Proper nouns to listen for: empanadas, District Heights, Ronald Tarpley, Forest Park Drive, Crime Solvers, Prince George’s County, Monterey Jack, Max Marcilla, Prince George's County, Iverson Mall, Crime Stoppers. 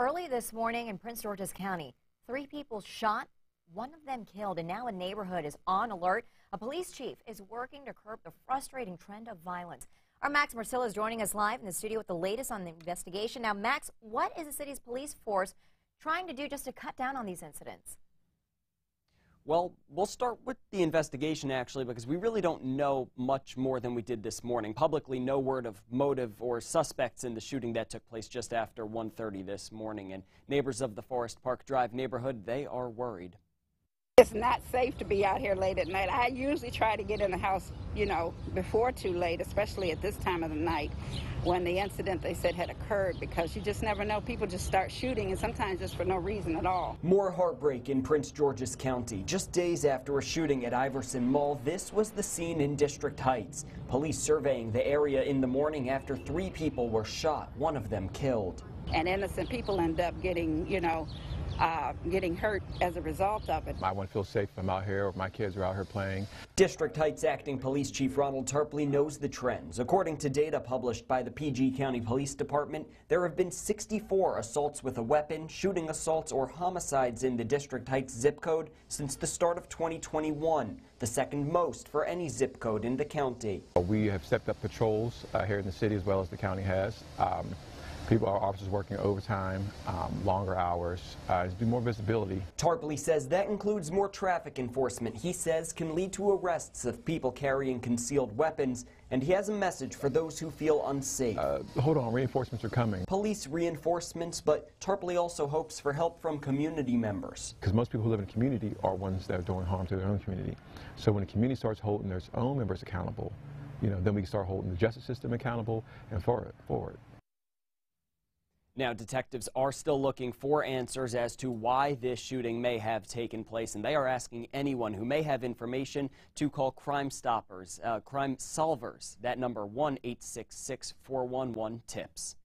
Early this morning in Prince George's County, 3 people shot, 1 of them killed, and now a neighborhood is on alert. A police chief is working to curb the frustrating trend of violence. Our Max Marcilla is joining us live in the studio with the latest on the investigation. Now, Max, what is the city's police force trying to do just to cut down on these incidents? Well, we'll start with the investigation, actually, because we really don't know much more than we did this morning. Publicly, no word of motive or suspects in the shooting that took place just after 1:30 this morning. And neighbors of the Forest Park Drive neighborhood, they are worried. It's not safe to be out here late at night. I usually try to get in the house, you know, before too late, especially at this time of the night when the incident they said had occurred, because you just never know. People just start shooting, and sometimes just for no reason at all. More heartbreak in Prince George's County. Just days after a shooting at Iverson Mall, this was the scene in District Heights. Police surveying the area in the morning after 3 people were shot, 1 of them killed. And innocent people end up getting, you know, getting hurt as a result of it. I wouldn't feel safe if I'm out here or my kids are out here playing. District Heights Acting Police Chief Ronald Tarpley knows the trends. According to data published by the PG County Police Department, there have been 64 assaults with a weapon, shooting assaults, or homicides in the District Heights zip code since the start of 2021, the second most for any zip code in the county. We have stepped up patrols here in the city as well as the county has. Our officers working overtime, longer hours, there's more visibility. Tarpley says that includes more traffic enforcement. He says can lead to arrests of people carrying concealed weapons, and he has a message for those who feel unsafe. Hold on, reinforcements are coming. Police reinforcements, but Tarpley also hopes for help from community members. Because most people who live in the community are ones that are doing harm to their own community. So when the community starts holding their own members accountable, you know, then we start holding the justice system accountable and forward. Now, detectives are still looking for answers as to why this shooting may have taken place, and they are asking anyone who may have information to call Crime Stoppers, Crime Solvers. That number, 1-866-411-TIPS.